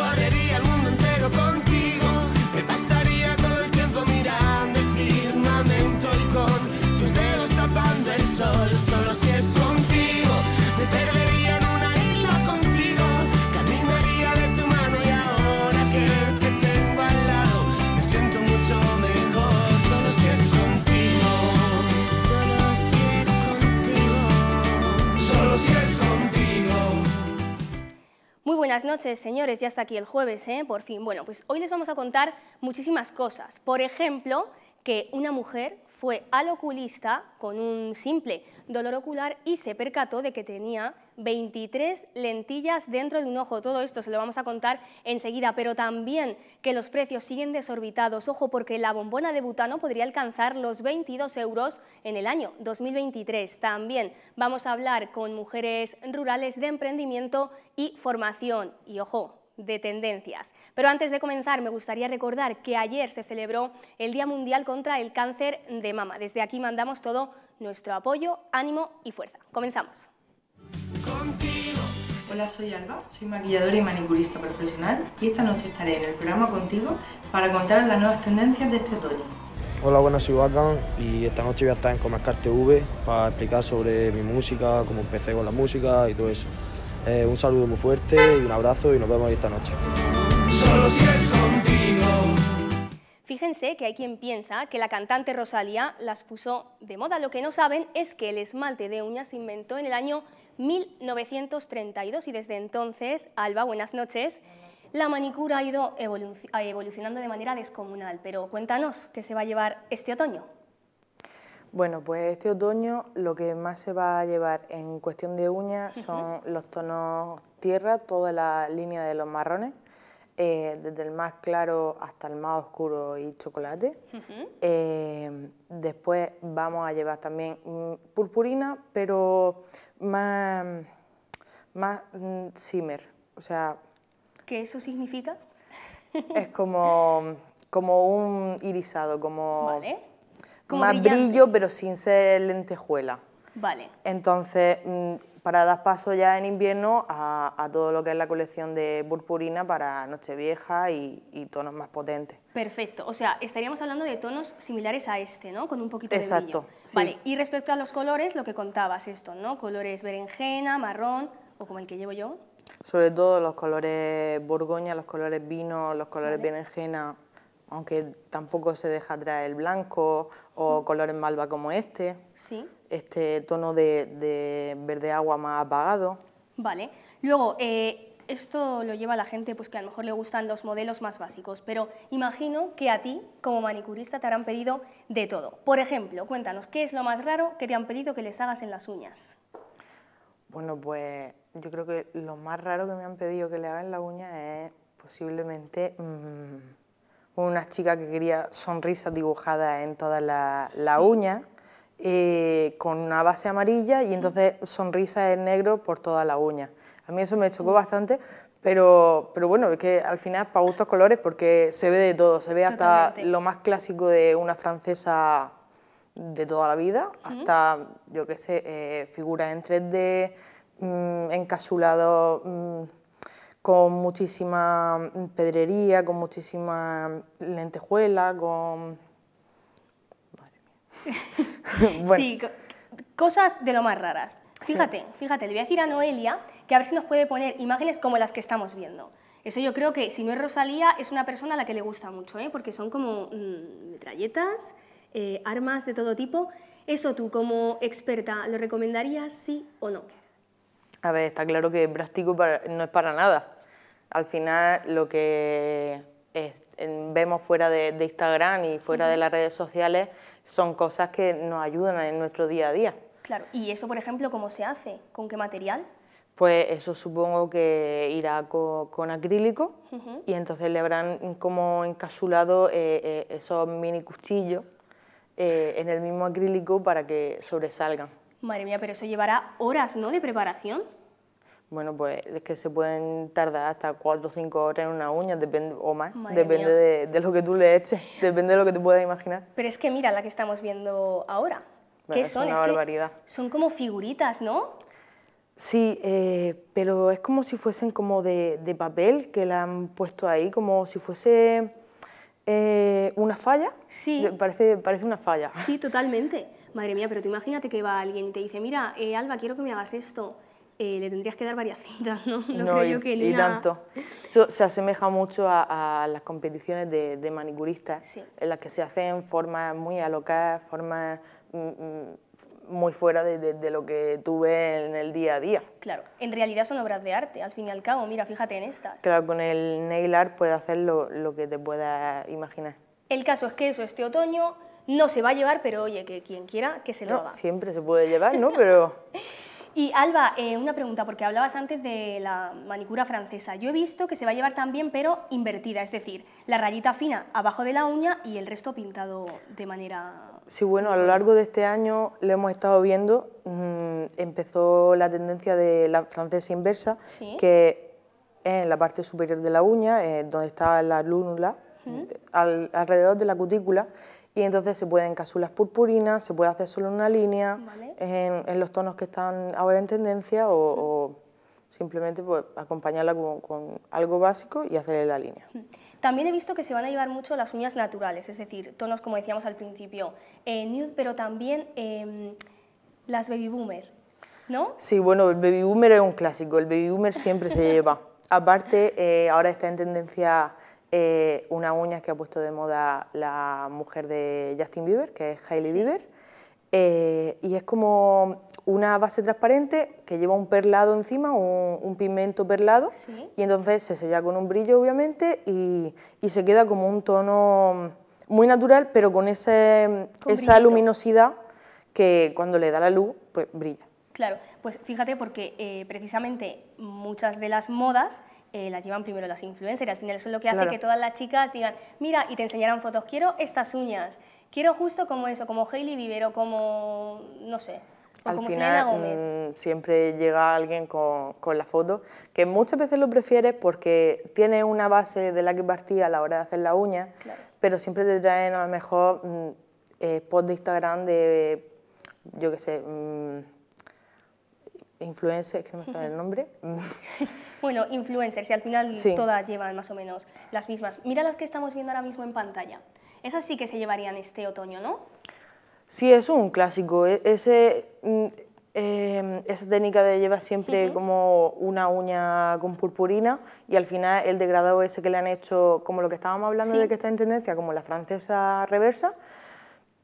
Correría el mundo entero contigo. Me pasaría todo el tiempo mirando el firmamento y con tus dedos tapando el sol. Solo si es contigo me perdería en una isla contigo. Caminaría de tu mano y ahora que te tengo al lado me siento mucho mejor. Solo si es contigo. Solo si es contigo. Solo si es contigo. Muy buenas noches, señores, ya está aquí el jueves, por fin. Bueno, pues hoy les vamos a contar muchísimas cosas. Por ejemplo, que una mujer fue al oculista con un simple dolor ocular y se percató de que tenía 23 lentillas dentro de un ojo. Todo esto se lo vamos a contar enseguida, pero también que los precios siguen desorbitados. Ojo, porque la bombona de butano podría alcanzar los 22 euros en el año 2023. También vamos a hablar con mujeres rurales de emprendimiento y formación. Y ojo, de tendencias. Pero antes de comenzar me gustaría recordar que ayer se celebró el Día Mundial contra el Cáncer de Mama. Desde aquí mandamos todo nuestro apoyo, ánimo y fuerza. Comenzamos. Contigo. Hola, soy Alba, soy maquilladora y manicurista profesional y esta noche estaré en el programa Contigo para contaros las nuevas tendencias de este otoño. Hola, buenas, soy Bacán y esta noche voy a estar en COMARCAL TV para explicar sobre mi música, cómo empecé con la música y todo eso. Un saludo muy fuerte y un abrazo y nos vemos esta noche. Solo si es contigo. Fíjense que hay quien piensa que la cantante Rosalía las puso de moda. Lo que no saben es que el esmalte de uñas se inventó en el año 1932 y desde entonces, Alba, buenas noches, la manicura ha ido evolucionando de manera descomunal. Pero cuéntanos qué se va a llevar este otoño. Bueno, pues este otoño lo que más se va a llevar en cuestión de uñas son los tonos tierra, toda la línea de los marrones, desde el más claro hasta el más oscuro y chocolate. Después vamos a llevar también purpurina, pero más shimmer, o sea... ¿Qué eso significa? Es como un irisado, como... Vale. Como más brillante. Brillo, pero sin ser lentejuela. Vale. Entonces, para dar paso ya en invierno a todo lo que es la colección de purpurina para Nochevieja y tonos más potentes. Perfecto. O sea, estaríamos hablando de tonos similares a este, ¿no? Con un poquito de brillo. Exacto. Sí. Vale. Y respecto a los colores, lo que contabas esto, ¿no? Colores berenjena, marrón o como el que llevo yo. Sobre todo los colores borgoña, los colores vino, los colores berenjena... aunque tampoco se deja atrás el blanco o colores malva como este, ¿sí? Este tono de verde agua más apagado. Vale, luego esto lo lleva la gente pues que a lo mejor le gustan los modelos más básicos, pero imagino que a ti como manicurista te habrán pedido de todo. Por ejemplo, cuéntanos, ¿qué es lo más raro que te han pedido que les hagas en las uñas? Bueno, pues yo creo que lo más raro que me han pedido que le haga en la uña es posiblemente... una chica que quería sonrisas dibujadas en todas las uñas, con una base amarilla y entonces sonrisas en negro por toda la uña. A mí eso me chocó bastante, pero bueno, es que al final para gustos colores porque se ve de todo, se ve hasta lo más clásico de una francesa de toda la vida, hasta, yo qué sé, figuras en 3D, encapsulados... con muchísima pedrería, con muchísima lentejuela, con... Madre mía. Bueno. Sí, cosas de lo más raras. Fíjate, sí. Fíjate, le voy a decir a Noelia que a ver si nos puede poner imágenes como las que estamos viendo. Eso yo creo que, si no es Rosalía, es una persona a la que le gusta mucho, porque son como metralletas, armas de todo tipo. Eso tú, como experta, ¿lo recomendarías sí o no? A ver, está claro que práctico no es para nada. Al final lo que vemos fuera de Instagram y fuera de las redes sociales son cosas que nos ayudan en nuestro día a día. Claro, y eso por ejemplo, ¿cómo se hace? ¿Con qué material? Pues eso supongo que irá con acrílico y entonces le habrán como encapsulado esos mini cuchillos en el mismo acrílico para que sobresalgan. Madre mía, pero eso llevará horas, ¿no?, de preparación. Bueno, pues es que se pueden tardar hasta 4 o 5 horas en una uña, depende, o más, depende de lo que tú le eches, depende de lo que te puedas imaginar. Pero es que mira la que estamos viendo ahora. Bueno, ¿qué son? Es una barbaridad. Son como figuritas, ¿no? Sí, pero es como si fuesen como de papel, que la han puesto ahí, como si fuese una falla. Sí. Parece una falla. Sí, totalmente. Madre mía, pero tú imagínate que va alguien y te dice, mira, Alba, quiero que me hagas esto. Le tendrías que dar varias citas, ¿no? No creo yo que ni tanto. Eso se asemeja mucho a las competiciones de manicuristas, sí, en las que se hacen formas muy alocadas, formas muy fuera de lo que tú ves en el día a día. Claro, en realidad son obras de arte, al fin y al cabo. Mira, fíjate en estas. Claro, con el nail art puedes hacer lo que te puedas imaginar. El caso es que eso este otoño no se va a llevar, pero oye, que quien quiera que se lo haga. Siempre se puede llevar, ¿no? Pero... Y Alba, una pregunta, porque hablabas antes de la manicura francesa. Yo he visto que se va a llevar también, pero invertida, es decir, la rayita fina abajo de la uña y el resto pintado de manera... Sí, bueno, a lo largo de este año lo hemos estado viendo. Empezó la tendencia de la francesa inversa, ¿sí?, que es en la parte superior de la uña, donde está la lúnula, alrededor de la cutícula. Y entonces se pueden cápsulas purpurinas, se puede hacer solo una línea, vale, en los tonos que están ahora en tendencia, o simplemente pues, acompañarla con algo básico y hacerle la línea. También he visto que se van a llevar mucho las uñas naturales, es decir, tonos como decíamos al principio, nude, pero también las baby boomer, ¿no? Sí, bueno, el baby boomer es un clásico, el baby boomer siempre se lleva. Aparte, ahora está en tendencia... unas uñas que ha puesto de moda la mujer de Justin Bieber, que es Hailey Bieber, y es como una base transparente que lleva un perlado encima, un pigmento perlado, ¿sí?, y entonces se sella con un brillo, obviamente, y se queda como un tono muy natural, pero con esa luminosidad que cuando le da la luz, pues brilla. Claro, pues fíjate porque precisamente muchas de las modas las llevan primero las influencers, y al final eso es lo que hace, claro, que todas las chicas digan, mira, y te enseñarán fotos, quiero estas uñas, quiero justo como eso, como Hailey Bieber o como, no sé, o al como final, Selena Gomez. Siempre llega alguien con la foto, que muchas veces lo prefieres porque tiene una base de la que partía a la hora de hacer la uña, claro, pero siempre te traen a lo mejor posts de Instagram de, yo qué sé, influencers, que no me sale el nombre. Bueno, influencers, y al final sí, todas llevan más o menos las mismas. Mira las que estamos viendo ahora mismo en pantalla. Esas sí que se llevarían este otoño, ¿no? Sí, es un clásico. Esa técnica de llevar siempre como una uña con purpurina, y al final el degradado ese que le han hecho, como lo que estábamos hablando, sí, de que está en tendencia, como la francesa reversa,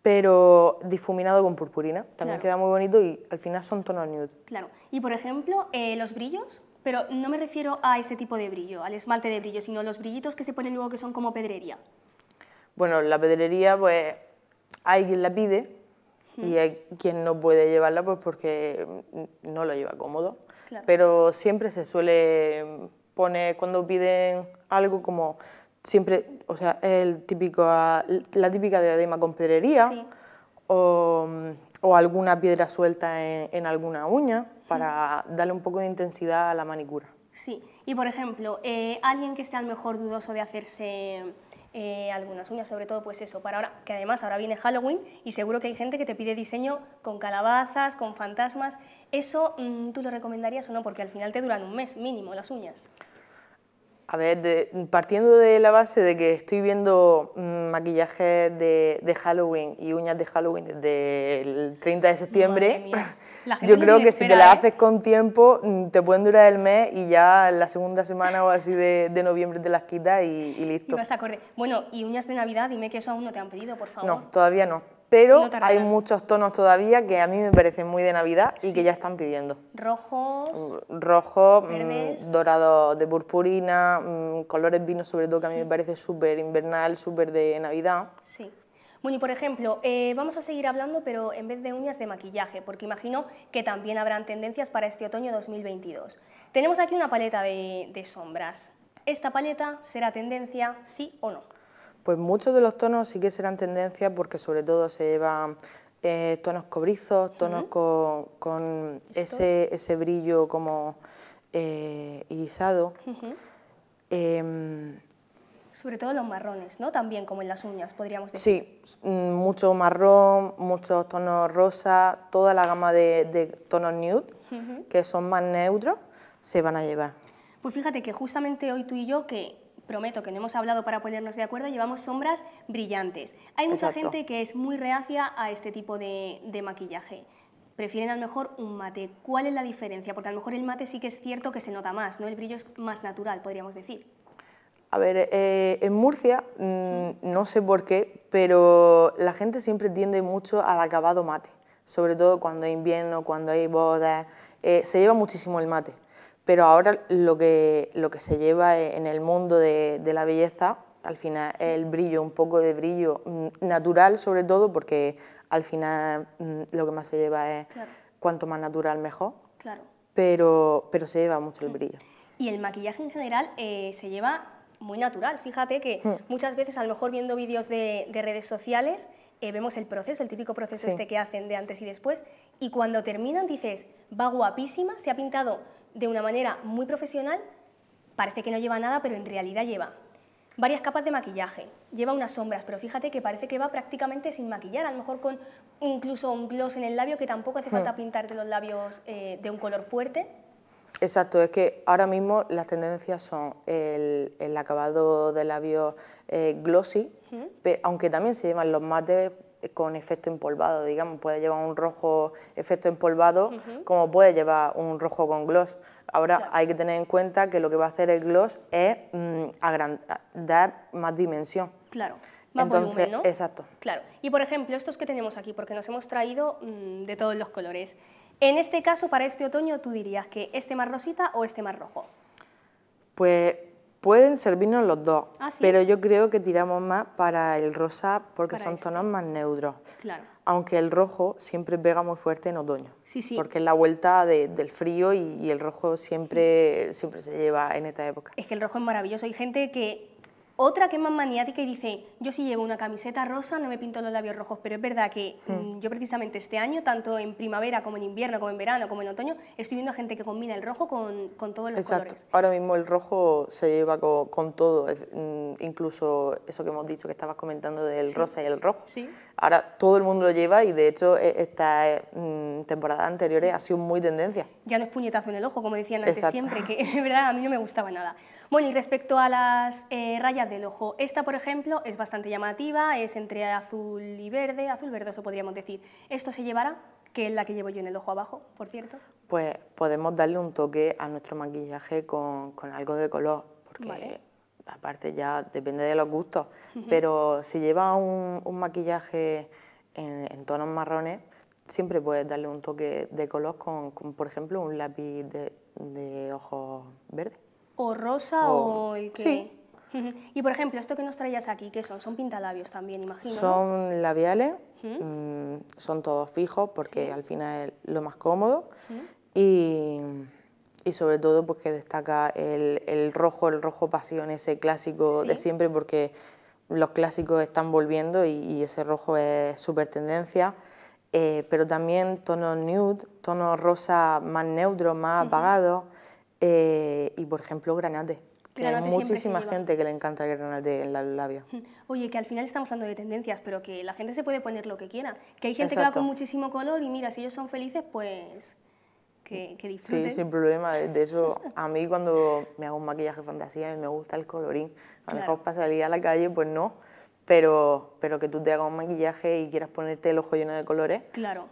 pero difuminado con purpurina, también, claro, queda muy bonito, y al final son tonos nude. Claro, y por ejemplo, los brillos, pero no me refiero a ese tipo de brillo, al esmalte de brillo, sino los brillitos que se ponen luego que son como pedrería. Bueno, la pedrería, pues, hay quien la pide y hay quien no puede llevarla pues porque no lo lleva cómodo, claro, pero siempre se suele poner, cuando piden algo como... Siempre, o sea, la típica diadema con pedrería, sí, o alguna piedra suelta en alguna uña para darle un poco de intensidad a la manicura. Sí, y por ejemplo, alguien que esté a lo mejor dudoso de hacerse algunas uñas, sobre todo pues eso, para ahora, que además ahora viene Halloween y seguro que hay gente que te pide diseño con calabazas, con fantasmas, ¿eso tú lo recomendarías o no? Porque al final te duran un mes mínimo las uñas. A ver, partiendo de la base de que estoy viendo maquillajes de Halloween y uñas de Halloween desde el 30 de septiembre, yo creo que si te las haces con tiempo te pueden durar el mes, y ya la segunda semana o así de noviembre te las quitas y listo. Y vas a correr. Bueno, y uñas de Navidad, dime que eso aún no te han pedido, por favor. No, todavía no. Pero hay muchos tonos todavía que a mí me parecen muy de Navidad y que ya están pidiendo. Rojos. Rojos, verdes, dorados de purpurina, colores vinos sobre todo, que a mí me parece súper invernal, súper de Navidad. Sí. Bueno, y por ejemplo, vamos a seguir hablando, pero en vez de uñas, de maquillaje, porque imagino que también habrán tendencias para este otoño 2022. Tenemos aquí una paleta de sombras. ¿Esta paleta será tendencia, sí o no? Pues muchos de los tonos sí que serán tendencia, porque sobre todo se llevan tonos cobrizos, tonos con ese brillo como irisado. Sobre todo los marrones, ¿no? También como en las uñas, podríamos decir. Sí, mucho marrón, muchos tonos rosa, toda la gama de tonos nude. que son más neutros, se van a llevar. Pues fíjate que justamente hoy tú y yo, que prometo que no hemos hablado para ponernos de acuerdo, llevamos sombras brillantes. Hay mucha gente que es muy reacia a este tipo de maquillaje. Prefieren a lo mejor un mate. ¿Cuál es la diferencia? Porque a lo mejor el mate sí que es cierto que se nota más, ¿no? El brillo es más natural, podríamos decir. A ver, en Murcia, no sé por qué, pero la gente siempre tiende mucho al acabado mate, sobre todo cuando hay invierno, cuando hay bodas, se lleva muchísimo el mate. Pero ahora lo que se lleva en el mundo de la belleza, al final es el brillo, un poco de brillo natural sobre todo, porque al final lo que más se lleva es cuanto más natural mejor, pero se lleva mucho el brillo. Y el maquillaje en general se lleva muy natural. Fíjate que muchas veces, a lo mejor viendo vídeos de redes sociales, vemos el proceso, el típico proceso este que hacen de antes y después, y cuando terminan dices, va guapísima, se ha pintado de una manera muy profesional, parece que no lleva nada, pero en realidad lleva varias capas de maquillaje, lleva unas sombras, pero fíjate que parece que va prácticamente sin maquillar, a lo mejor con incluso un gloss en el labio, que tampoco hace falta pintarte los labios de un color fuerte. Exacto, es que ahora mismo las tendencias son el acabado de labios glossy, aunque también se llevan los mates con efecto empolvado, digamos, puede llevar un rojo efecto empolvado como puede llevar un rojo con gloss. Ahora hay que tener en cuenta que lo que va a hacer el gloss es dar más dimensión. Claro, más volumen, ¿no? Exacto. Claro, y por ejemplo, estos que tenemos aquí, porque nos hemos traído de todos los colores. En este caso, para este otoño, ¿tú dirías que este más rosita o este más rojo? Pues pueden servirnos los dos, pero yo creo que tiramos más para el rosa porque son tonos más neutros. Claro. Aunque el rojo siempre pega muy fuerte en otoño, porque es la vuelta del frío y el rojo siempre se lleva en esta época. Es que el rojo es maravilloso. Hay gente que, otra que es más maniática y dice, yo si llevo una camiseta rosa no me pinto los labios rojos, pero es verdad que yo precisamente este año, tanto en primavera como en invierno, como en verano, como en otoño, estoy viendo gente que combina el rojo con todos los colores. Ahora mismo el rojo se lleva con todo, incluso eso que hemos dicho, que estabas comentando del rosa y el rojo. Ahora todo el mundo lo lleva y de hecho estas temporadas anteriores ha sido muy tendencia. Ya no es puñetazo en el ojo, como decían antes siempre, que es verdad, a mí no me gustaba nada. Bueno, y respecto a las rayas del ojo, esta por ejemplo es bastante llamativa, es entre azul y verde, azul verdoso podríamos decir. ¿Esto se llevará? Que es la que llevo yo en el ojo abajo, por cierto. Pues podemos darle un toque a nuestro maquillaje con algo de color, porque aparte ya depende de los gustos, pero si lleva un maquillaje en tonos marrones, siempre puedes darle un toque de color con por ejemplo, un lápiz de ojos verdes. O rosa o el que... Sí. Y por ejemplo, esto que nos traías aquí, ¿qué son? Son pintalabios también, imagino. Son labiales, son todos fijos porque al final es lo más cómodo y sobre todo porque destaca el rojo pasión, ese clásico de siempre, porque los clásicos están volviendo y ese rojo es súper tendencia. Pero también tonos nude, tonos rosa más neutros, más apagados. Y por ejemplo granate, que hay muchísima gente que le encanta el granate en los labios. Oye, que al final estamos hablando de tendencias, pero que la gente se puede poner lo que quiera, que hay gente que va con muchísimo color y mira, si ellos son felices, pues que disfruten. Sí, sin problema, de eso a mí cuando me hago un maquillaje fantasía me gusta el colorín, a lo mejor para salir a la calle pues no, pero que tú te hagas un maquillaje y quieras ponerte el ojo lleno de colores,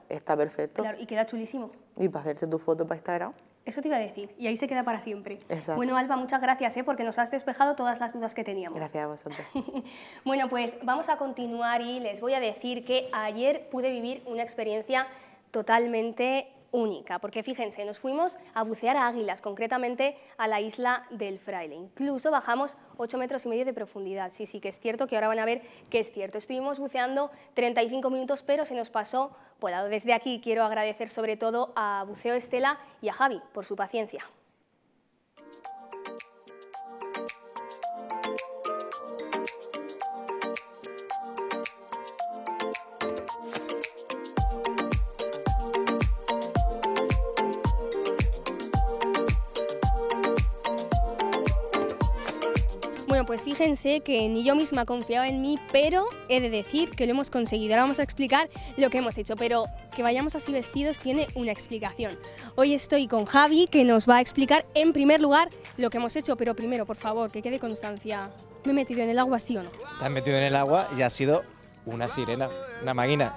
está perfecto. Claro, y queda chulísimo. Y para hacerte tu foto para Instagram. Eso te iba a decir, y ahí se queda para siempre. Exacto. Bueno, Alba, muchas gracias, porque nos has despejado todas las dudas que teníamos. Gracias a vosotros. Bueno, pues vamos a continuar y les voy a decir que ayer pude vivir una experiencia totalmente única, porque fíjense, nos fuimos a bucear a Águilas, concretamente a la isla del Fraile. Incluso bajamos 8 metros y medio de profundidad. Sí, sí que es cierto, que ahora van a ver que es cierto. Estuvimos buceando 35 minutos, pero se nos pasó volado. Desde aquí quiero agradecer sobre todo a Buceo Estela y a Javi por su paciencia. Pues fíjense que ni yo misma confiaba en mí, pero he de decir que lo hemos conseguido. Ahora vamos a explicar lo que hemos hecho, pero que vayamos así vestidos tiene una explicación. Hoy estoy con Javi, que nos va a explicar en primer lugar lo que hemos hecho, pero primero, por favor, que quede constancia. ¿Me he metido en el agua, sí o no? Te has metido en el agua y has sido una sirena, una máquina.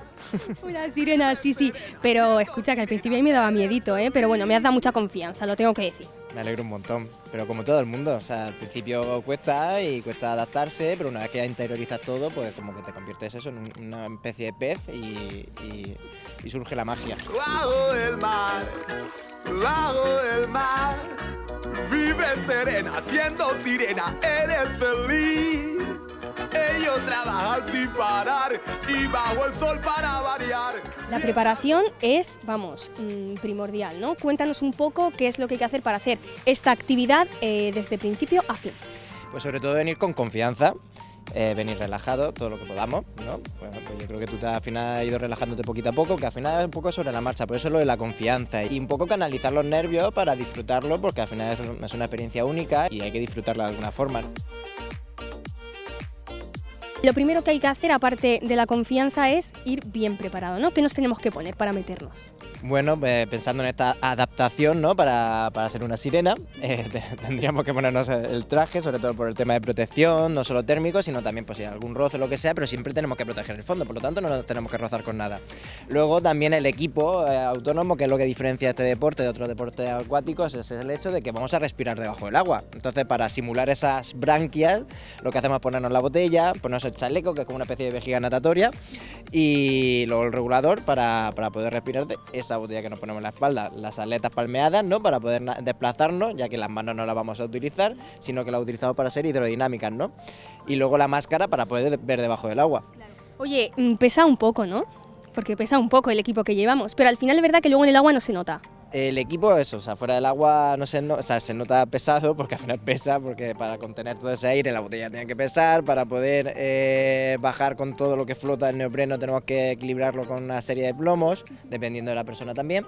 Una sirena, sí, pero escucha que al principio a mí me daba miedito, pero bueno, me has dado mucha confianza, lo tengo que decir. Me alegro un montón, pero como todo el mundo, o sea, al principio cuesta y cuesta adaptarse, pero una vez que ya interiorizas todo, pues como que te conviertes eso en una especie de pez y surge la magia. Bajo el mar, vives serena, siendo sirena, eres feliz. Ellos trabajan sin parar y bajo el sol para variar. La preparación es, vamos, primordial, ¿no? Cuéntanos un poco qué es lo que hay que hacer para hacer esta actividad desde principio a fin. Pues sobre todo venir con confianza, venir relajado, todo lo que podamos, ¿no? Bueno, pues yo creo que tú al final has ido relajándote poquito a poco, que al final es un poco sobre la marcha, por eso es lo de la confianza y un poco canalizar los nervios para disfrutarlo, porque al final es una experiencia única y hay que disfrutarla de alguna forma. Lo primero que hay que hacer, aparte de la confianza, es ir bien preparado, ¿no? ¿Qué nos tenemos que poner para meternos? Bueno, pensando en esta adaptación, ¿no? Para ser una sirena, tendríamos que ponernos el traje, sobre todo por el tema de protección, no solo térmico, sino también pues, algún roce o lo que sea, pero siempre tenemos que proteger el fondo, por lo tanto no nos tenemos que rozar con nada. Luego también el equipo autónomo, que es lo que diferencia este deporte de otros deportes acuáticos, es el hecho de que vamos a respirar debajo del agua. Entonces, para simular esas branquias, lo que hacemos es ponernos la botella, ponernos el chaleco, que es como una especie de vejiga natatoria, y luego el regulador para poder respirar esa botella que nos ponemos en la espalda, las aletas palmeadas, ¿no? Para poder desplazarnos, ya que las manos no las vamos a utilizar, sino que las utilizamos para ser hidrodinámicas, ¿no? Y luego la máscara para poder ver debajo del agua. Claro. Oye, pesa un poco, ¿no? Porque pesa un poco el equipo que llevamos, pero al final es verdad que luego en el agua no se nota. El equipo, eso, o sea, fuera del agua no se, o sea, se nota pesado, porque al final pesa, porque para contener todo ese aire la botella tiene que pesar, para poder bajar con todo lo que flota el neopreno tenemos que equilibrarlo con una serie de plomos, dependiendo de la persona también.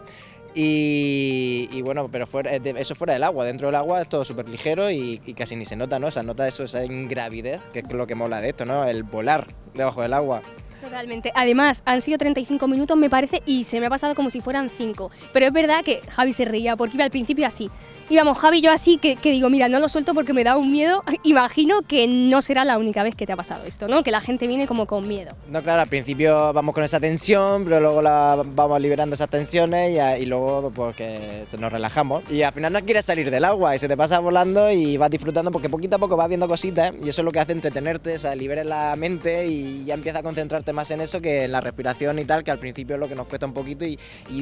Y bueno, pero eso fuera del agua, dentro del agua es todo súper ligero y casi ni se nota, ¿no? O sea, nota eso, esa ingravidez, que es lo que mola de esto, ¿no? El volar debajo del agua. Totalmente. Además, han sido 35 minutos, me parece, y se me ha pasado como si fueran 5. Pero es verdad que Javi se reía, porque iba al principio así. Íbamos Javi y yo así, que digo, mira, no lo suelto porque me da un miedo. Imagino que no será la única vez que te ha pasado esto, ¿no? Que la gente viene como con miedo. No, claro, al principio vamos con esa tensión, pero luego vamos liberando esas tensiones y luego porque nos relajamos. Y al final no quieres salir del agua y se te pasa volando y vas disfrutando porque poquito a poco vas viendo cositas, y eso es lo que hace entretenerte, o sea, liberas la mente y ya empiezas a concentrarte más en eso que en la respiración y tal, que al principio es lo que nos cuesta un poquito y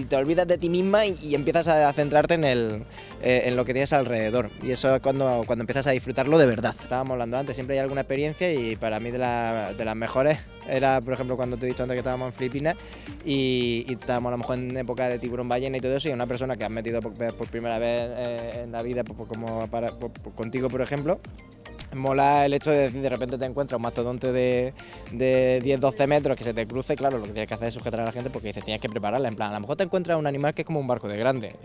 te olvidas de ti misma y empiezas a centrarte en lo que tienes alrededor, y eso es cuando empiezas a disfrutarlo de verdad. Estábamos hablando antes, siempre hay alguna experiencia, y para mí de las mejores era, por ejemplo, cuando te he dicho antes que estábamos en Filipinas y estábamos a lo mejor en época de tiburón ballena y todo eso, y una persona que has metido por primera vez en la vida, como contigo, por ejemplo. Mola el hecho de decir, de repente te encuentras un mastodonte de 10-12 metros que se te cruce, claro, lo que tienes que hacer es sujetar a la gente, porque dices, tienes que prepararla, en plan, a lo mejor te encuentras un animal que es como un barco de grande,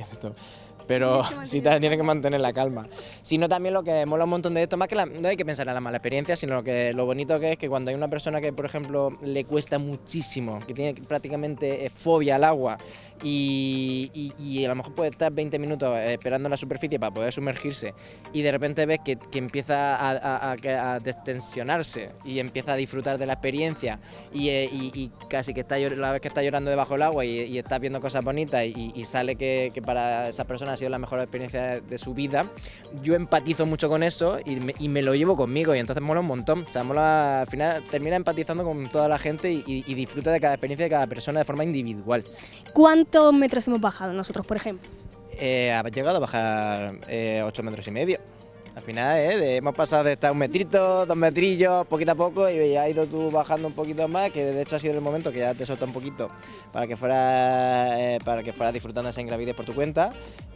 pero sí tienes que mantener la calma. Sino también lo que mola un montón de esto, más que no hay que pensar en la mala experiencia, sino lo bonito que es que cuando hay una persona que, por ejemplo, le cuesta muchísimo, que tiene prácticamente fobia al agua, y a lo mejor puede estar 20 minutos esperando en la superficie para poder sumergirse, y de repente ves que empieza a destensionarse y empieza a disfrutar de la experiencia y casi que la vez que está llorando debajo del agua y está viendo cosas bonitas y sale que para esa persona ha sido la mejor experiencia de su vida. Yo empatizo mucho con eso y me lo llevo conmigo, y entonces mola un montón, o sea, mola, al final termina empatizando con toda la gente y disfruta de cada experiencia de cada persona de forma individual. ¿Cuántos metros hemos bajado nosotros, por ejemplo? Ha llegado a bajar 8,5 metros. Al final, hemos pasado de estar un metrito, 2 metrillos, poquito a poco, y ya has ido tú bajando un poquito más, que de hecho ha sido el momento que ya te solta un poquito para que fueras disfrutando esa ingravidez por tu cuenta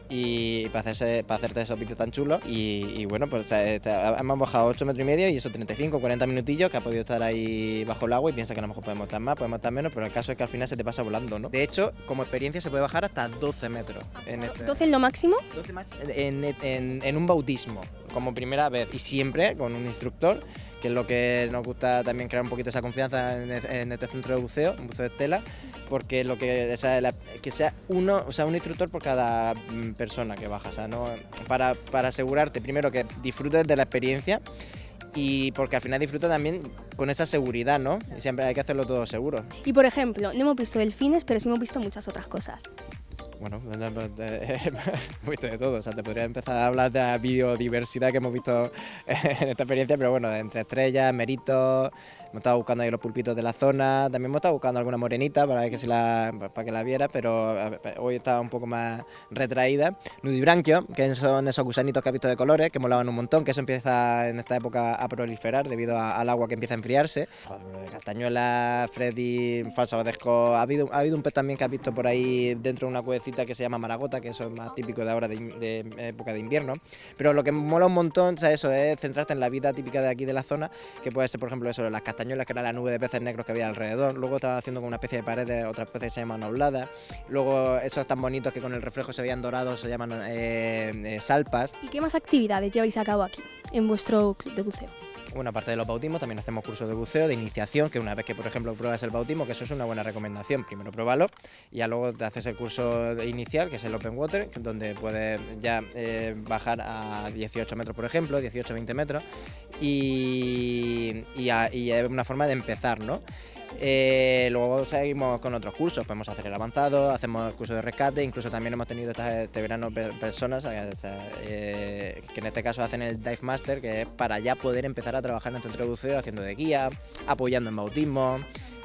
y para hacerte esos vídeos tan chulos. Y bueno, pues hemos bajado 8,5 metros y esos 35, 40 minutillos que ha podido estar ahí bajo el agua, y piensa que a lo mejor podemos estar más, podemos estar menos, pero el caso es que al final se te pasa volando, ¿no? De hecho, como experiencia se puede bajar hasta 12 metros. ¿12 es lo máximo? 12 más en un bautismo, como primera vez, y siempre con un instructor, que es lo que nos gusta también, crear un poquito esa confianza en este centro de buceo, en Buceo Estela, porque lo que, o sea, que sea uno, o sea, un instructor por cada persona que baja, o sea, ¿no? Para asegurarte primero que disfrutes de la experiencia y porque al final disfruta también con esa seguridad, ¿no? Y siempre hay que hacerlo todo seguro. Y por ejemplo, no hemos visto delfines, pero sí hemos visto muchas otras cosas. Bueno, hemos visto de todo, o sea, te podría empezar a hablar de la biodiversidad que hemos visto en esta experiencia, pero bueno, entre estrellas, meritos, hemos estado buscando ahí los pulpitos de la zona, también hemos estado buscando alguna morenita para que, la viera, pero hoy estaba un poco más retraída. Nudibranquios, que son esos gusanitos que has visto de colores, que molaban un montón, que eso empieza en esta época a proliferar debido al agua que empieza a enfriarse. Castañuela, Freddy, falsa odesco, ha habido un pez también que has visto por ahí dentro de una cueva que se llama maragota, que eso es más típico de ahora de época de invierno, pero lo que mola un montón, o sea, eso es centrarte en la vida típica de aquí de la zona, que puede ser por ejemplo eso, las castañuelas, que era la nube de peces negros que había alrededor, luego estaba haciendo como una especie de paredes, otras peces se llaman nobladas, luego esos tan bonitos que con el reflejo se veían dorados se llaman salpas. ¿Y qué más actividades lleváis a cabo aquí en vuestro club de buceo? Bueno, aparte de los bautismos, también hacemos cursos de buceo, de iniciación, que una vez que, por ejemplo, pruebas el bautismo, que eso es una buena recomendación, primero pruébalo y ya luego te haces el curso inicial, que es el Open Water, donde puedes ya bajar a 18 metros, por ejemplo, 18, 20 metros, y es una forma de empezar, ¿no? Luego seguimos con otros cursos, podemos hacer el avanzado, hacemos cursos de rescate, incluso también hemos tenido este verano personas que en este caso hacen el Dive Master, que es para ya poder empezar a trabajar en el centro de buceo, haciendo de guía, apoyando en bautismo,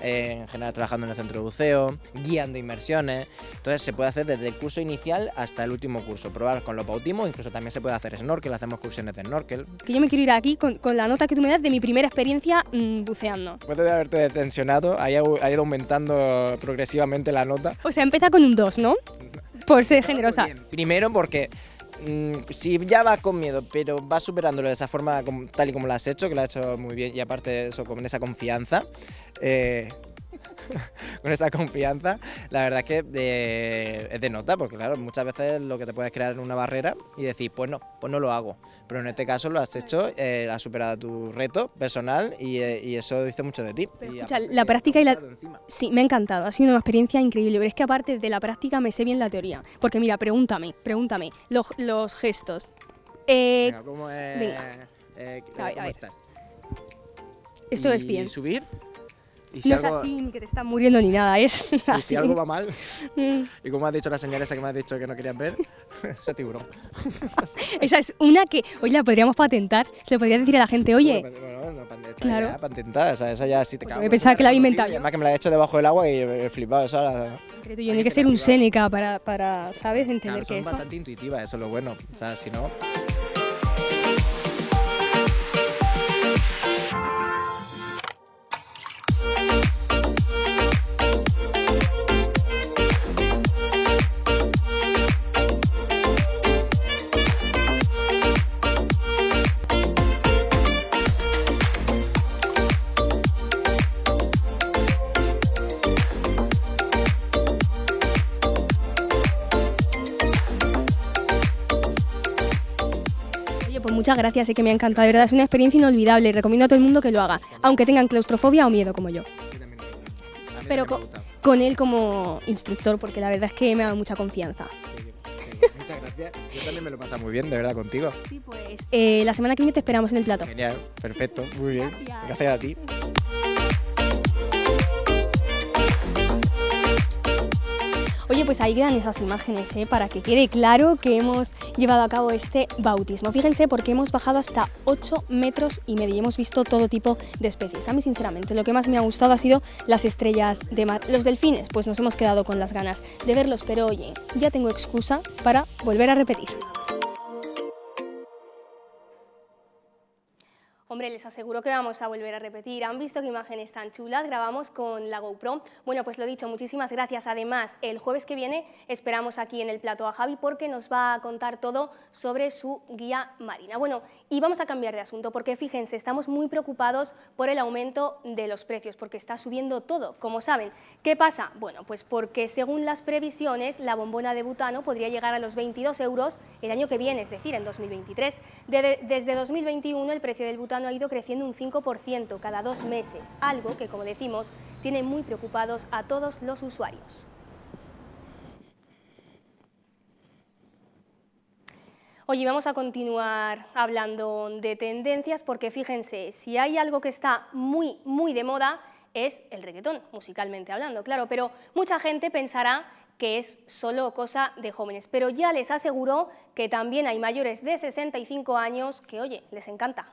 en general trabajando en el centro de buceo, guiando inmersiones. Entonces se puede hacer desde el curso inicial hasta el último curso, probar con los bautismos, incluso también se puede hacer snorkel, hacemos excursiones de snorkel. Que yo me quiero ir aquí con la nota que tú me das de mi primera experiencia buceando. Puede haberte tensionado, ha ido aumentando progresivamente la nota. O sea, empieza con un 2, ¿no? Por ser generosa. Bien. Primero porque si ya vas con miedo, pero vas superándolo de esa forma tal y como lo has hecho, que lo has hecho muy bien, y aparte de eso, con esa confianza, la verdad es que es de nota, porque claro, muchas veces lo que te puedes crear es una barrera y decir, pues no lo hago, pero en este caso lo has hecho, has superado tu reto personal y eso dice mucho de ti. Pero, escucha, la práctica y la... Sí, me ha encantado, ha sido una experiencia increíble, pero es que aparte de la práctica me sé bien la teoría, porque mira, pregúntame, los gestos. Venga, ¿cómo es? Venga. ¿Cómo estás? Esto es bien. ¿Subir? Si no es así, ni que te estás muriendo ni nada, es así. Y si algo va mal, y como has dicho la señal esa que me has dicho que no querías ver, ese tiburón. Esa es una que, oye, la podríamos patentar, se le podría decir a la gente, oye... Bueno, claro. Patentada, o sea, esa ya sí te cago. Me pensaba que la había inventado yo. Además que me la he hecho debajo del agua y he flipado, eso ahora... Yo hay que ser un Seneca para ¿sabes? Entender claro, que eso... Son bastante intuitivas, eso es lo bueno, o sea, si no... Muchas gracias, sé que me ha encantado, de verdad es una experiencia inolvidable y recomiendo a todo el mundo que lo haga, aunque tengan claustrofobia o miedo como yo. Pero con él como instructor, porque la verdad es que me ha dado mucha confianza. Muchas gracias, yo también me lo he pasado muy bien, de verdad, contigo. Sí, pues la semana que viene te esperamos en el plató. Genial, perfecto, muy bien, gracias a ti. Oye, pues ahí quedan esas imágenes, ¿eh? Para que quede claro que hemos llevado a cabo este bautismo. Fíjense, porque hemos bajado hasta 8,5 metros y hemos visto todo tipo de especies. A mí, sinceramente, lo que más me ha gustado ha sido las estrellas de mar. Los delfines, pues nos hemos quedado con las ganas de verlos, pero oye, ya tengo excusa para volver a repetir. Hombre, les aseguro que vamos a volver a repetir. ¿Han visto qué imágenes tan chulas? Grabamos con la GoPro. Bueno, pues lo dicho, muchísimas gracias. Además, el jueves que viene esperamos aquí en el plató a Javi porque nos va a contar todo sobre su guía marina. Bueno, y vamos a cambiar de asunto porque, fíjense, estamos muy preocupados por el aumento de los precios porque está subiendo todo, como saben. ¿Qué pasa? Bueno, pues porque según las previsiones, la bombona de butano podría llegar a los 22 euros el año que viene, es decir, en 2023. Desde 2021 el precio del butano urbano ha ido creciendo un 5% cada 2 meses, algo que, como decimos, tiene muy preocupados a todos los usuarios. Oye, vamos a continuar hablando de tendencias porque fíjense, si hay algo que está muy, muy de moda es el reggaetón, musicalmente hablando, claro, pero mucha gente pensará que es solo cosa de jóvenes, pero ya les aseguro que también hay mayores de 65 años que, oye, les encanta.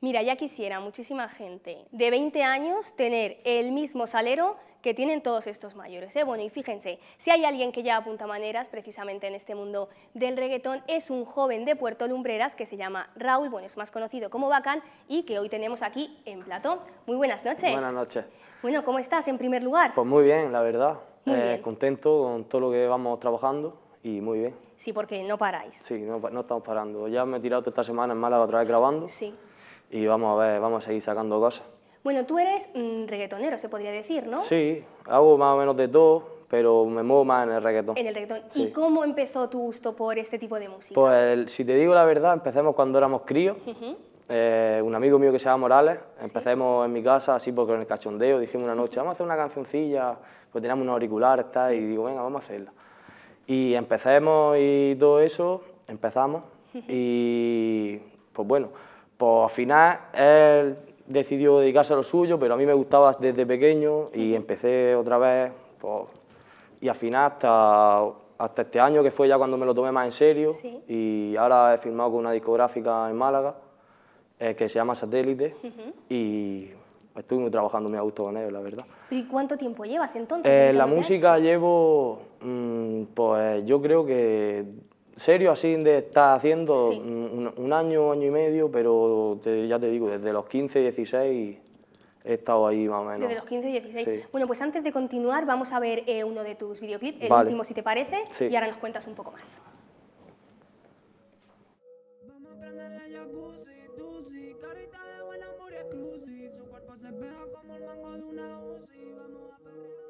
Mira, ya quisiera muchísima gente de 20 años tener el mismo salero que tienen todos estos mayores, ¿eh? Bueno, y fíjense, si hay alguien que ya apunta maneras precisamente en este mundo del reggaetón, es un joven de Puerto Lumbreras que se llama Raúl, bueno, es más conocido como Bacán, y que hoy tenemos aquí en plató. Muy buenas noches. Buenas noches. Bueno, ¿cómo estás en primer lugar? Pues muy bien, la verdad. Muy bien. Contento con todo lo que vamos trabajando y muy bien. Sí, porque no paráis. Sí, no estamos parando. Ya me he tirado toda esta semana en Málaga otra vez grabando. Sí. Y vamos a ver, vamos a seguir sacando cosas. Bueno, tú eres reggaetonero, se podría decir, ¿no? Sí, hago más o menos de todo, pero me muevo más en el reggaetón. En el reggaetón. Sí. ¿Y cómo empezó tu gusto por este tipo de música? Pues, si te digo la verdad, empecemos cuando éramos críos. Un amigo mío que se llama Morales, empecemos en mi casa, así porque en el cachondeo, dijimos una noche, vamos a hacer una cancioncilla, pues teníamos unos auriculares, tal, y digo, venga, vamos a hacerla. Y empecemos y todo eso, empezamos, y pues bueno... Pues al final él decidió dedicarse a lo suyo, pero a mí me gustaba desde pequeño y empecé otra vez. Pues, y al final hasta este año, que fue ya cuando me lo tomé más en serio, y ahora he firmado con una discográfica en Málaga que se llama Satélite, y estuve muy trabajando muy a gusto con ellos, la verdad. ¿Y cuánto tiempo llevas entonces? La música llevo, pues yo creo que... Serio, así de estar haciendo un año, año y medio, pero ya te digo, desde los 15, 16 he estado ahí más o menos. Desde los 15, 16. Sí. Bueno, pues antes de continuar vamos a ver uno de tus videoclips, el último si te parece, y ahora nos cuentas un poco más.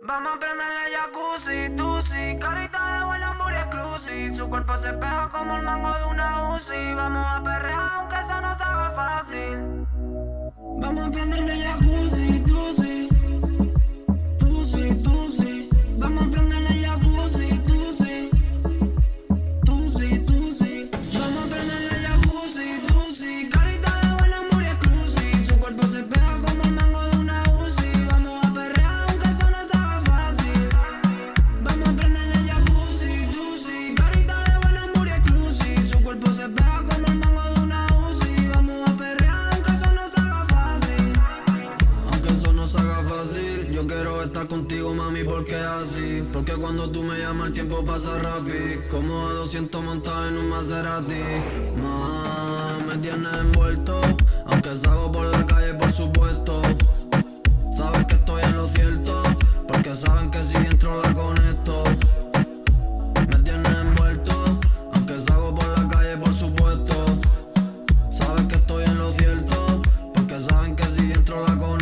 Vamos a prender la jacuzzi, tusi, carita de buen amor exclusive. Su cuerpo se pega como el mango de una Uzi. Vamos a perrear aunque eso no se haga fácil. Vamos a prender la jacuzzi, tusi, tusi, tusi. Vamos a prender la jacuzzi, tusi, tusi, tusi. Vamos a prender la jacuzzi, tusi, carita de buen amor exclusive. Su cuerpo se pega como el mango de una Uzi. Vamos a perrear. Contigo mami porque así, porque cuando tú me llamas el tiempo pasa rápido, como a 200 montado en un Maserati. Ma, me tienes envuelto, aunque salgo por la calle por supuesto, saben que estoy en lo cierto, porque saben que si entro la conecto. Me tienes envuelto, aunque salgo por la calle por supuesto, saben que estoy en lo cierto, porque saben que si entro la conecto.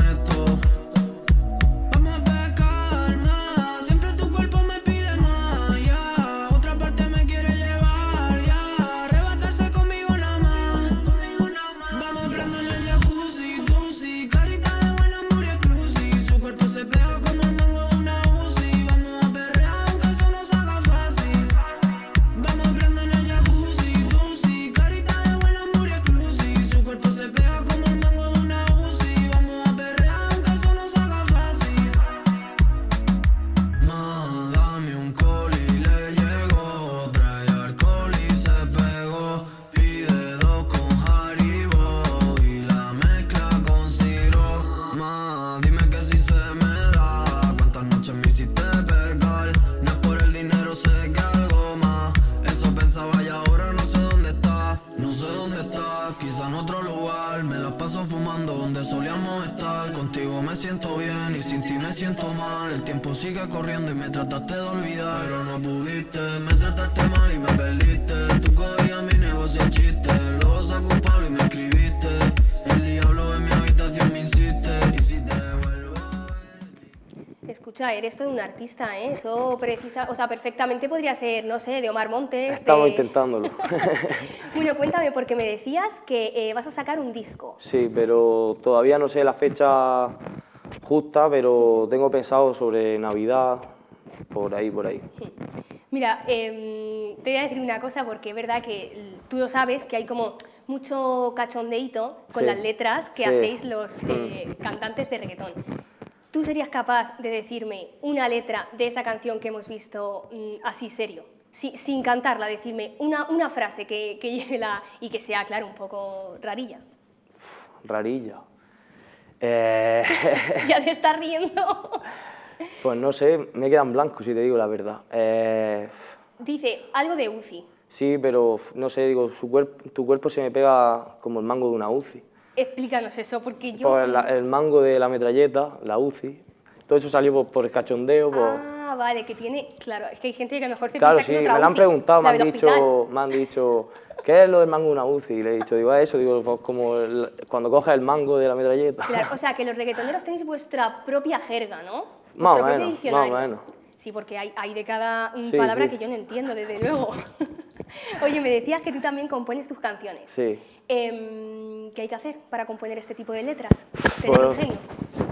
quizá en otro lugar. Me la paso fumando donde solíamos estar. Contigo me siento bien y sin ti me siento mal. El tiempo sigue corriendo y me trataste de olvidar, pero no pudiste. Me trataste mal y me perdiste. Tú cogías mi negocio chiste. Luego saco un palo y me escribiste. El diablo en mi habitación me insiste. Y si te vuelvo... Escucha, eres todo un artista, ¿eh? Eso precisa, o sea, perfectamente podría ser, no sé, de Omar Montes. Estamos intentándolo. Bueno, cuéntame, porque me decías que vas a sacar un disco. Sí, pero todavía no sé la fecha justa, pero tengo pensado sobre Navidad, por ahí. Mira, te voy a decir una cosa, porque es verdad que tú lo sabes, que hay como mucho cachondeíto con las letras que hacéis los cantantes de reggaetón. ¿Tú serías capaz de decirme una letra de esa canción que hemos visto así serio? Sin cantarla, decirme una frase que lleve la... y que sea, claro, un poco rarilla. Rarilla. Ya te estás riendo. Pues no sé, me quedan blancos si te digo la verdad. Dice algo de UCI. Sí, pero no sé, digo, tu cuerpo se me pega como el mango de una UCI. Explícanos eso, porque yo... Por el mango de la metralleta, la UCI, todo eso salió por el cachondeo. Ah, vale, que tiene... Claro, es que hay gente que a lo mejor se piensa que es otra UCI. Claro, sí, me lo han preguntado, me han dicho, ¿qué es lo del mango de una UCI? Y le he dicho, digo, eso, digo, pues como cuando coges el mango de la metralleta. Claro, o sea, que los reggaetoneros tenéis vuestra propia jerga, ¿no? Vuestro propio diccionario. Más o menos. Sí, porque hay de cada palabra que yo no entiendo, desde luego. Oye, me decías que tú también compones tus canciones. Sí. ¿Qué hay que hacer para componer este tipo de letras? Bueno,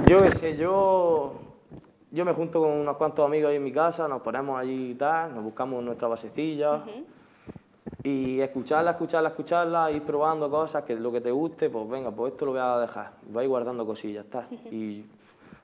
yo qué sé, yo me junto con unos cuantos amigos ahí en mi casa, nos ponemos allí y tal, nos buscamos nuestra basecilla y escucharla, ir probando cosas, que lo que te guste, pues venga, pues esto lo voy a dejar, voy a ir guardando cosillas, tal. Y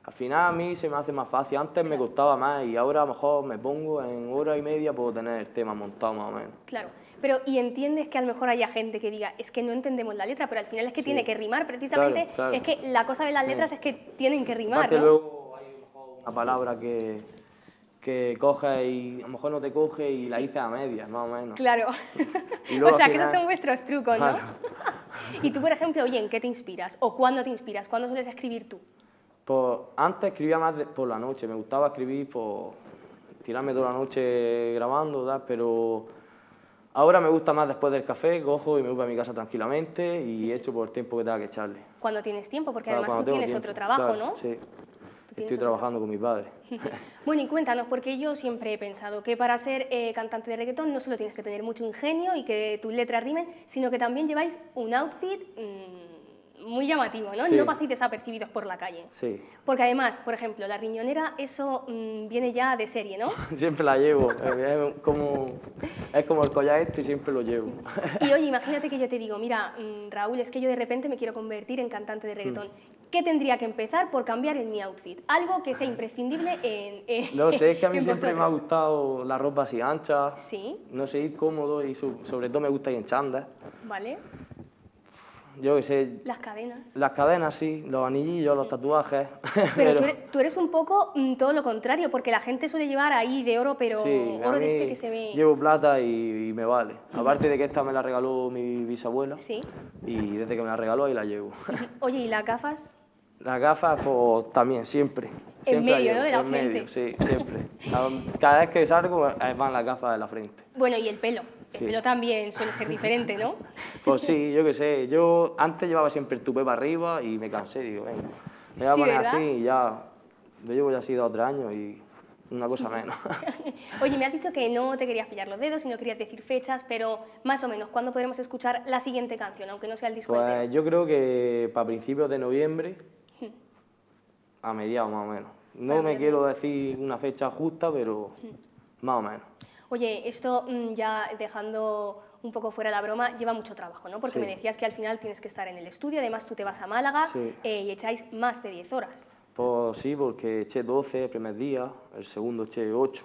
al final a mí se me hace más fácil, antes me costaba más y ahora a lo mejor me pongo en hora y media, puedo tener el tema montado más o menos. Claro, pero y entiendes que a lo mejor haya gente que diga, es que no entendemos la letra, pero al final es que tiene que rimar, precisamente, es que la cosa de las letras es que tienen que rimar, ¿no? Luego hay a lo mejor una palabra que coge y a lo mejor no te coge y la hice a medias, más o menos. Claro, o sea, que esos son vuestros trucos, ¿no? Y tú, por ejemplo, oye, ¿en qué te inspiras? ¿O cuándo te inspiras? ¿Cuándo sueles escribir tú? Pues antes escribía más por la noche, me gustaba escribir, por tirarme toda la noche grabando, ¿verdad? Pero ahora me gusta más después del café, cojo y me voy a mi casa tranquilamente y echo por el tiempo que tenga que echarle. Cuando tienes tiempo, porque además tú tienes otro trabajo, ¿no? Sí, estoy trabajando con mis padres. Bueno, y cuéntanos, porque yo siempre he pensado que para ser cantante de reggaetón no solo tienes que tener mucho ingenio y que tus letras rimen, sino que también lleváis un outfit... muy llamativo, ¿no? No paséis desapercibidos por la calle. Sí. Porque además, por ejemplo, la riñonera, eso viene ya de serie, ¿no? Siempre la llevo. Es como el collar este y siempre lo llevo. Y oye, imagínate que yo te digo, mira, Raúl, es que yo de repente me quiero convertir en cantante de reggaetón. ¿Qué tendría que empezar por cambiar en mi outfit? Algo que sea imprescindible en no sé, es que a mí siempre me ha gustado la ropa así ancha. Sí. No sé, ir cómodo y sobre todo me gusta ir en chándal. Vale. Yo qué sé... Las cadenas. Las cadenas, sí, los anillillos, los tatuajes... Pero tú eres un poco todo lo contrario, porque la gente suele llevar ahí de oro, pero sí, oro de este que se ve... Llevo plata y me vale. Aparte de que esta me la regaló mi bisabuela, y desde que me la regaló ahí la llevo. Oye, ¿y las gafas? Las gafas, pues también, siempre. En medio, ¿no? De la frente. En medio, sí, siempre. Cada vez que salgo van las gafas de la frente. Bueno, ¿y el pelo? El pelo también suele ser diferente, ¿no? Pues sí, yo qué sé. Yo antes llevaba siempre el tupé para arriba y me cansé. Digo, venga, me voy a poner así y ya... Yo llevo ya así 2 o 3 años y una cosa menos. Oye, me has dicho que no te querías pillar los dedos y no querías decir fechas, pero más o menos, ¿cuándo podremos escuchar la siguiente canción, aunque no sea el disco entero? Yo creo que para principios de noviembre, a mediados más o menos. No me quiero decir una fecha justa, pero más o menos. Oye, esto ya dejando un poco fuera la broma, lleva mucho trabajo, ¿no? Porque me decías que al final tienes que estar en el estudio, además tú te vas a Málaga y echáis más de 10 horas. Pues sí, porque eché 12 el primer día, el segundo eché 8.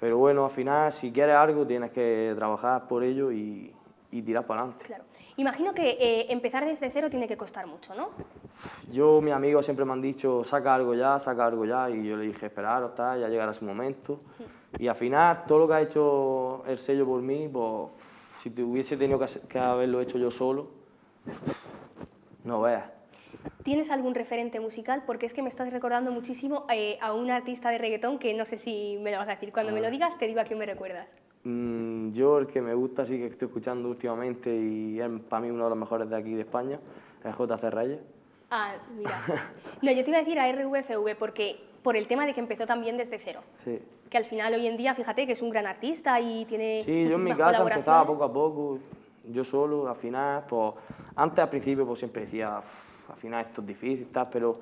Pero bueno, al final, si quieres algo, tienes que trabajar por ello y tirar para adelante. Claro. Imagino que empezar desde cero tiene que costar mucho, ¿no? Yo, mis amigos siempre me han dicho, saca algo ya, y yo le dije, esperaros, tal, ya llegará su momento. Y al final, todo lo que ha hecho el sello por mí, pues Si te hubiese tenido que haberlo hecho yo solo, no veas. ¿Tienes algún referente musical? Porque es que me estás recordando muchísimo a un artista de reggaetón que no sé si me lo vas a decir. Cuando me lo digas, te digo a quién me recuerdas. Yo el que me gusta, sí que estoy escuchando últimamente y es para mí uno de los mejores de aquí de España, es J.C. Reyes. Ah, mira. No, yo te iba a decir a RVFV porque por el tema de que empezó también desde cero. Sí. Que al final hoy en día, fíjate, que es un gran artista y tiene muchísimas colaboraciones. Sí, yo en mi casa empezaba poco a poco, yo solo, al final, pues antes al principio pues siempre decía, al final esto es difícil, tal, pero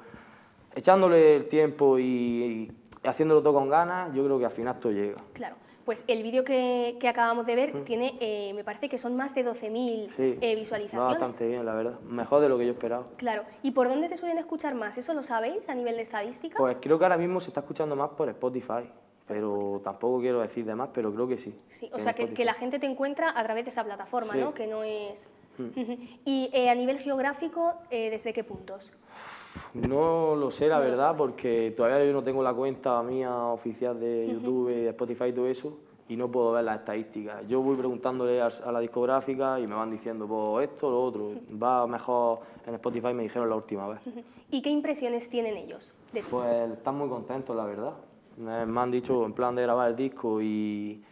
echándole el tiempo y haciéndolo todo con ganas, yo creo que al final todo llega. Claro. Pues el vídeo que acabamos de ver tiene, me parece que son más de 12.000 visualizaciones. Bastante bien, la verdad. Mejor de lo que yo esperaba. Claro. ¿Y por dónde te suelen escuchar más? ¿Eso lo sabéis a nivel de estadística? Pues creo que ahora mismo se está escuchando más por Spotify, pero tampoco quiero decir de más, pero creo que sí. Sí, o sea, que la gente te encuentra a través de esa plataforma, ¿no? Que no es... ¿Y a nivel geográfico, desde qué puntos? No lo sé, la verdad, porque todavía yo no tengo la cuenta mía oficial de YouTube, de Spotify y todo eso, y no puedo ver las estadísticas. Yo voy preguntándole a la discográfica y me van diciendo, pues esto, lo otro, va mejor en Spotify, me dijeron la última vez. ¿Y qué impresiones tienen ellos de ti? Pues están muy contentos, la verdad. Me han dicho, en plan de grabar el disco y...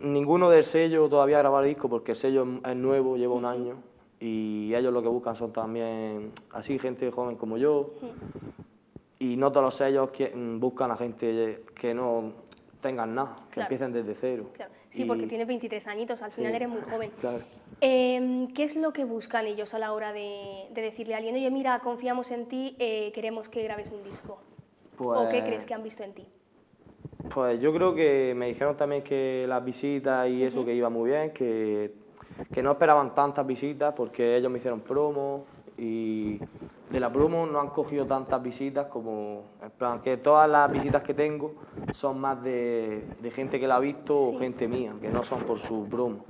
Ninguno del sello todavía graba el disco porque el sello es nuevo, lleva un año y ellos lo que buscan son también así gente joven como yo y no todos los sellos que buscan a gente que no tengan nada, que empiecen desde cero. Claro. Sí, porque tienes 23 añitos, al final eres muy joven. Claro. ¿Qué es lo que buscan ellos a la hora de decirle a alguien, oye, mira, confiamos en ti, queremos que grabes un disco? Pues... ¿O qué crees que han visto en ti? Pues yo creo que me dijeron también que las visitas y eso que iba muy bien, que no esperaban tantas visitas porque ellos me hicieron promo y de la promo no han cogido tantas visitas como... En plan, que todas las visitas que tengo son más de gente que la ha visto o gente mía, que no son por su promo.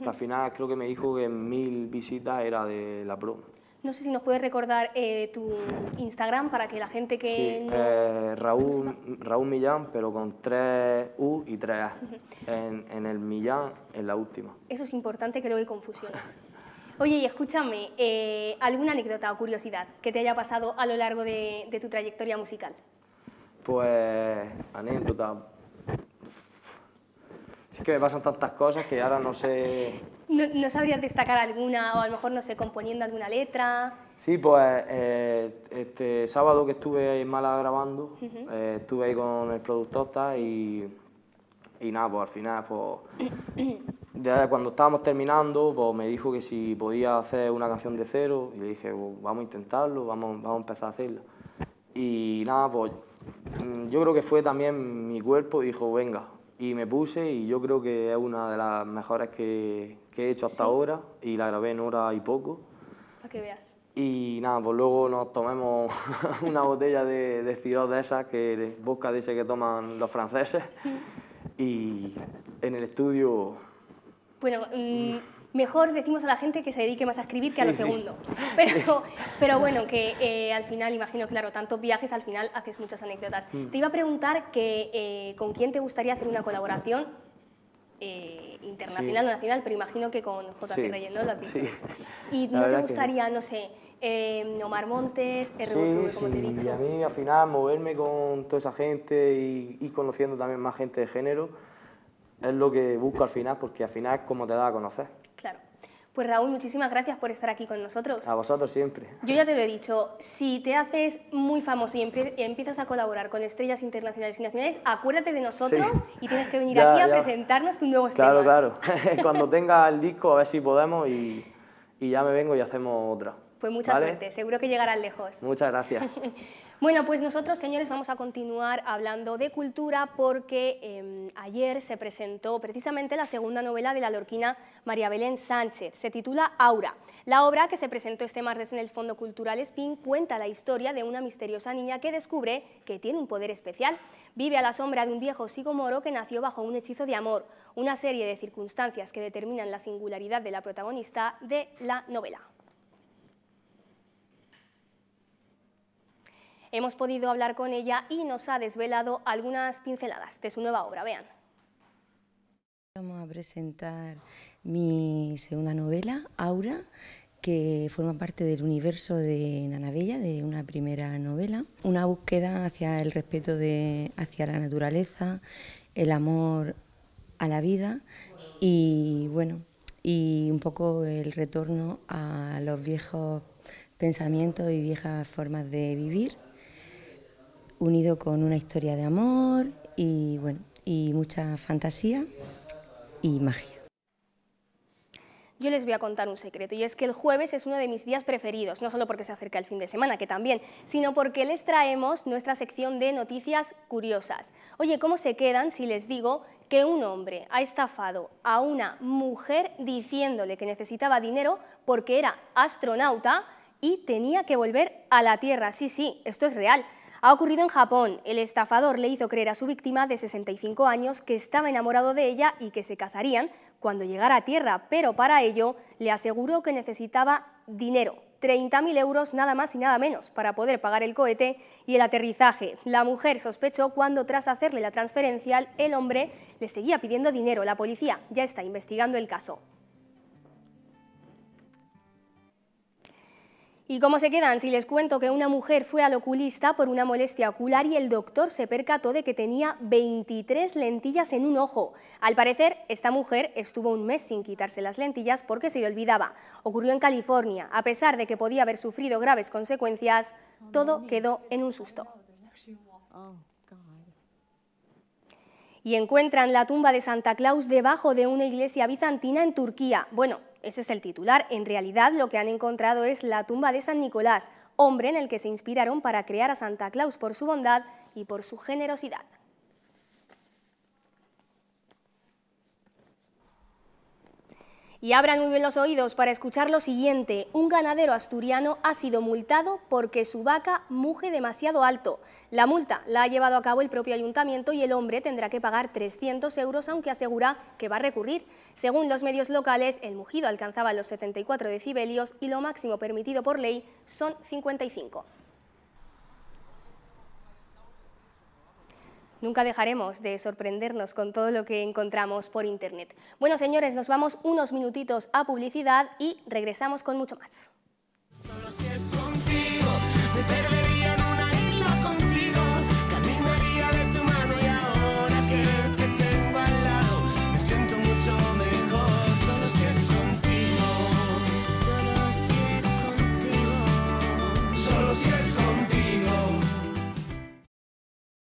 Que al final creo que me dijo que 1000 visitas era de la promo. No sé si nos puedes recordar tu Instagram para que la gente que... Sí, no... Raúl Millán, pero con 3 U y 3 A. En el Millán, en la última. Eso es importante, que luego hay confusiones. Oye, y escúchame, ¿alguna anécdota o curiosidad que te haya pasado a lo largo de tu trayectoria musical? Pues... anécdota... Es que me pasan tantas cosas que ahora no sé... ¿No sabrías destacar alguna, o a lo mejor, no sé, componiendo alguna letra? Sí, pues este sábado que estuve en Málaga grabando, estuve ahí con el productor y nada, pues al final, pues ya cuando estábamos terminando, pues me dijo que si podía hacer una canción de cero, y le dije, pues, vamos a intentarlo, vamos a empezar a hacerla. Y nada, pues yo creo que fue también mi cuerpo, dijo, venga. Y me puse y yo creo que es una de las mejores que he hecho hasta ahora y la grabé en hora y poco. Para que veas. Y nada, pues luego nos tomemos una botella de Syrah de esas, de vodka de ese que toman los franceses y en el estudio... Bueno, mejor decimos a la gente que se dedique más a escribir que a lo segundo. Pero bueno, que al final, imagino, claro, tantos viajes, al final haces muchas anécdotas. Te iba a preguntar que con quién te gustaría hacer una colaboración internacional o nacional, pero imagino que con J.C. Reyes, ¿no? Lo has dicho. Sí. ¿Y no te gustaría, no sé, Omar Montes, RVFV, como te he dicho? Y a mí, al final, moverme con toda esa gente y conociendo también más gente de género es lo que busco al final, porque al final es como te da a conocer. Claro. Pues Raúl, muchísimas gracias por estar aquí con nosotros. A vosotros siempre. Yo ya te lo he dicho, si te haces muy famoso y empiezas a colaborar con estrellas internacionales y nacionales, acuérdate de nosotros y tienes que venir aquí a presentarnos tu nuevo tema. Claro, claro. Cuando tenga el disco, a ver si podemos y ya me vengo y hacemos otra. Pues mucha suerte, seguro que llegarás lejos. Muchas gracias. Bueno, pues nosotros, señores, vamos a continuar hablando de cultura porque ayer se presentó precisamente la segunda novela de la lorquina María Belén Sánchez. Se titula Aura. La obra, que se presentó este martes en el Fondo Cultural Espín, cuenta la historia de una misteriosa niña que descubre que tiene un poder especial. Vive a la sombra de un viejo sicomoro que nació bajo un hechizo de amor, una serie de circunstancias que determinan la singularidad de la protagonista de la novela. Hemos podido hablar con ella y nos ha desvelado algunas pinceladas de su nueva obra. Vean. Vamos a presentar mi segunda novela, Aura, que forma parte del universo de Nanabella, de una primera novela. Una búsqueda hacia el respeto hacia la naturaleza, el amor a la vida y, bueno, y un poco el retorno a los viejos pensamientos y viejas formas de vivir, unido con una historia de amor y, bueno, y mucha fantasía y magia. Yo les voy a contar un secreto, y es que el jueves es uno de mis días preferidos, no solo porque se acerca el fin de semana, que también, sino porque les traemos nuestra sección de noticias curiosas. Oye, ¿cómo se quedan si les digo que un hombre ha estafado a una mujer diciéndole que necesitaba dinero porque era astronauta y tenía que volver a la Tierra? Sí, sí, esto es real. Ha ocurrido en Japón. El estafador le hizo creer a su víctima de 65 años que estaba enamorado de ella y que se casarían cuando llegara a tierra, pero para ello le aseguró que necesitaba dinero, 30.000 euros nada más y nada menos, para poder pagar el cohete y el aterrizaje. La mujer sospechó cuando, tras hacerle la transferencia, el hombre le seguía pidiendo dinero. La policía ya está investigando el caso. ¿Y cómo se quedan si les cuento que una mujer fue al oculista por una molestia ocular y el doctor se percató de que tenía 23 lentillas en un ojo? Al parecer, esta mujer estuvo un mes sin quitarse las lentillas porque se le olvidaba. Ocurrió en California. A pesar de que podía haber sufrido graves consecuencias, todo quedó en un susto. Y encuentran la tumba de Santa Claus debajo de una iglesia bizantina en Turquía. Bueno, ese es el titular. En realidad, lo que han encontrado es la tumba de San Nicolás, hombre en el que se inspiraron para crear a Santa Claus por su bondad y por su generosidad. Y abran muy bien los oídos para escuchar lo siguiente. Un ganadero asturiano ha sido multado porque su vaca muge demasiado alto. La multa la ha llevado a cabo el propio ayuntamiento y el hombre tendrá que pagar 300 euros, aunque asegura que va a recurrir. Según los medios locales, el mugido alcanzaba los 74 decibelios y lo máximo permitido por ley son 55. Nunca dejaremos de sorprendernos con todo lo que encontramos por internet. Bueno, señores, nos vamos unos minutitos a publicidad y regresamos con mucho más.